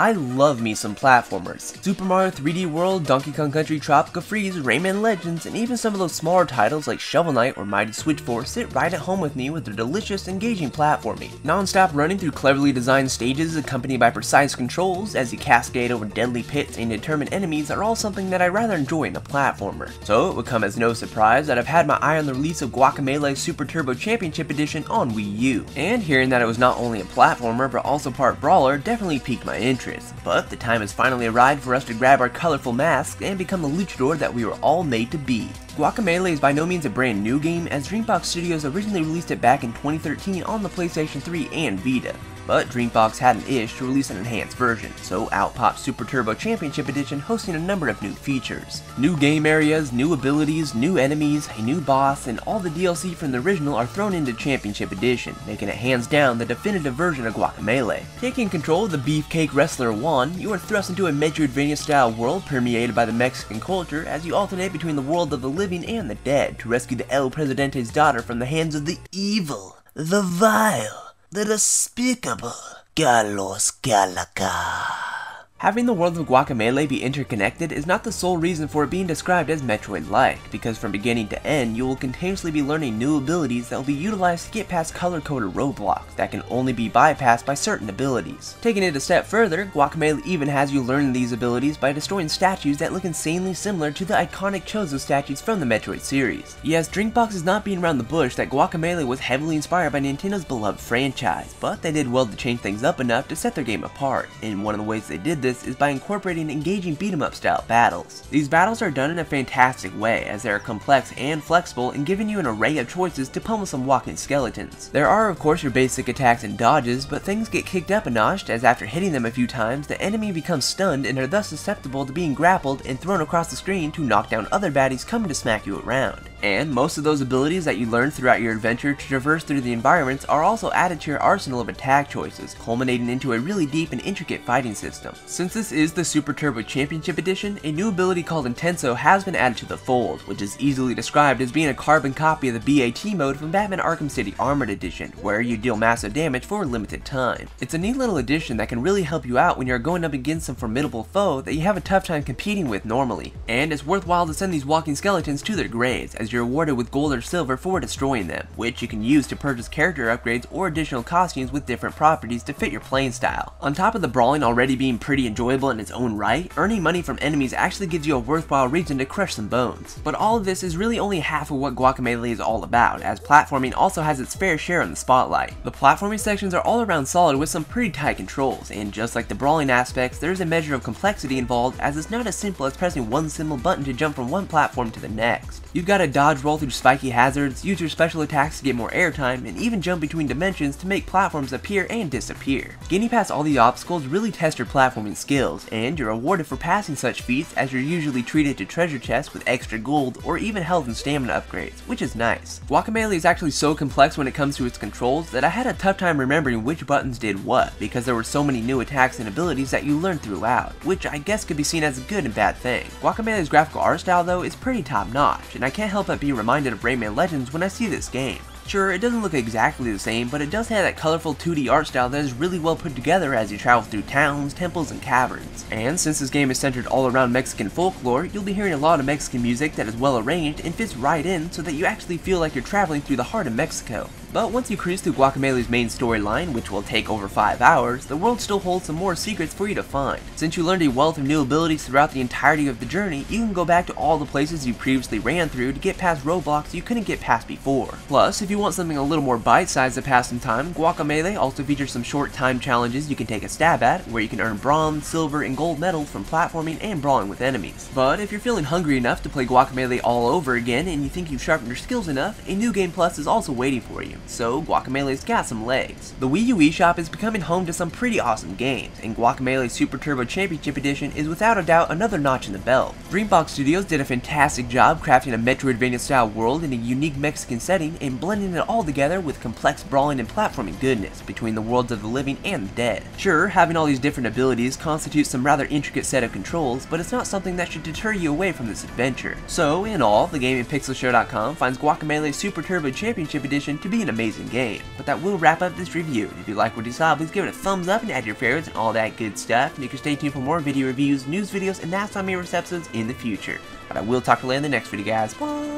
I love me some platformers. Super Mario 3D World, Donkey Kong Country Tropical Freeze, Rayman Legends, and even some of those smaller titles like Shovel Knight or Mighty Switch Force sit right at home with me with their delicious, engaging platforming. Non-stop running through cleverly designed stages accompanied by precise controls as you cascade over deadly pits and determined enemies are all something that I rather enjoy in a platformer. So it would come as no surprise that I've had my eye on the release of Guacamelee's Super Turbo Championship Edition on Wii U. And hearing that it was not only a platformer but also part brawler definitely piqued my interest. But the time has finally arrived for us to grab our colorful masks and become the luchador that we were all made to be. Guacamelee is by no means a brand new game, as Drinkbox Studios originally released it back in 2013 on the PlayStation 3 and Vita. But Drinkbox had an itch to release an enhanced version, so out popped Super Turbo Championship Edition, hosting a number of new features. New game areas, new abilities, new enemies, a new boss, and all the DLC from the original are thrown into Championship Edition, making it hands down the definitive version of Guacamelee. Taking control of the beefcake wrestler Juan, you are thrust into a Metroidvania-style world permeated by the Mexican culture as you alternate between the world of the living and the dead to rescue the El Presidente's daughter from the hands of the evil, the vile, the despicable Carlos Galaca. Having the world of Guacamelee be interconnected is not the sole reason for it being described as Metroid-like, because from beginning to end you will continuously be learning new abilities that will be utilized to get past color-coded roadblocks that can only be bypassed by certain abilities. Taking it a step further, Guacamelee even has you learn these abilities by destroying statues that look insanely similar to the iconic Chozo statues from the Metroid series. Yes, Drinkbox is not being around the bush that Guacamelee was heavily inspired by Nintendo's beloved franchise, but they did well to change things up enough to set their game apart, and one of the ways they did this is by incorporating engaging beat-em-up style battles. These battles are done in a fantastic way, as they are complex and flexible and giving you an array of choices to pummel some walking skeletons. There are of course your basic attacks and dodges, but things get kicked up a notch, as after hitting them a few times the enemy becomes stunned and are thus susceptible to being grappled and thrown across the screen to knock down other baddies coming to smack you around. And most of those abilities that you learn throughout your adventure to traverse through the environments are also added to your arsenal of attack choices, culminating into a really deep and intricate fighting system. Since this is the Super Turbo Championship Edition, a new ability called Intenso has been added to the fold, which is easily described as being a carbon copy of the BAT mode from Batman Arkham City Armored Edition, where you deal massive damage for a limited time. It's a neat little addition that can really help you out when you're going up against some formidable foe that you have a tough time competing with normally, and it's worthwhile to send these walking skeletons to their graves, as you're awarded with gold or silver for destroying them, which you can use to purchase character upgrades or additional costumes with different properties to fit your playing style. On top of the brawling already being pretty enjoyable in its own right, earning money from enemies actually gives you a worthwhile reason to crush some bones. But all of this is really only half of what Guacamelee is all about, as platforming also has its fair share in the spotlight. The platforming sections are all around solid with some pretty tight controls, and just like the brawling aspects, there's a measure of complexity involved, as it's not as simple as pressing one single button to jump from one platform to the next. You've got to dodge roll through spiky hazards, use your special attacks to get more airtime, and even jump between dimensions to make platforms appear and disappear. Getting past all these obstacles really tests your platforming skills, and you're rewarded for passing such feats, as you're usually treated to treasure chests with extra gold or even health and stamina upgrades, which is nice. Guacamelee is actually so complex when it comes to its controls that I had a tough time remembering which buttons did what, because there were so many new attacks and abilities that you learned throughout, which I guess could be seen as a good and bad thing. Guacamelee's graphical art style though is pretty top notch, and I can't help but be reminded of Rayman Legends when I see this game. Sure, it doesn't look exactly the same, but it does have that colorful 2D art style that is really well put together as you travel through towns, temples, and caverns. And since this game is centered all around Mexican folklore, you'll be hearing a lot of Mexican music that is well arranged and fits right in so that you actually feel like you're traveling through the heart of Mexico. But once you cruise through Guacamelee's main storyline, which will take over 5 hours, the world still holds some more secrets for you to find. Since you learned a wealth of new abilities throughout the entirety of the journey, you can go back to all the places you previously ran through to get past roadblocks you couldn't get past before. Plus, if you want something a little more bite-sized to pass some time, Guacamelee also features some short time challenges you can take a stab at, where you can earn bronze, silver, and gold medals from platforming and brawling with enemies. But if you're feeling hungry enough to play Guacamelee all over again and you think you've sharpened your skills enough, a new game plus is also waiting for you. So Guacamelee's got some legs. The Wii U eShop is becoming home to some pretty awesome games, and Guacamelee Super Turbo Championship Edition is without a doubt another notch in the belt. Dreambox Studios did a fantastic job crafting a Metroidvania-style world in a unique Mexican setting and blending blending it all together with complex brawling and platforming goodness between the worlds of the living and the dead. Sure, having all these different abilities constitutes some rather intricate set of controls, but it's not something that should deter you away from this adventure. So, in all, the gamingPixelShow.com finds Guacamelee Super Turbo Championship Edition to be an amazing game. But that will wrap up this review. If you like what you saw, please give it a thumbs up and add your favorites and all that good stuff. And you can stay tuned for more video reviews, news videos, and That's On Me episodes in the future. But I will talk to you later in the next video, guys. Bye!